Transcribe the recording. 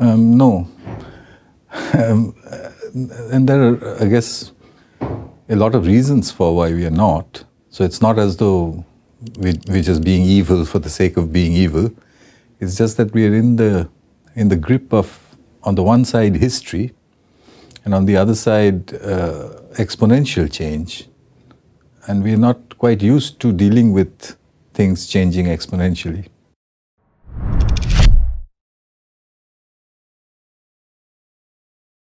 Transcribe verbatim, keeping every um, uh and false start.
Um, no. um, and there are, I guess, a lot of reasons for why we are not. So it's not as though we, we're just being evil for the sake of being evil. It's just that we are in the, in the grip of, on the one side, history, and on the other side, uh, exponential change. And we're not quite used to dealing with things changing exponentially.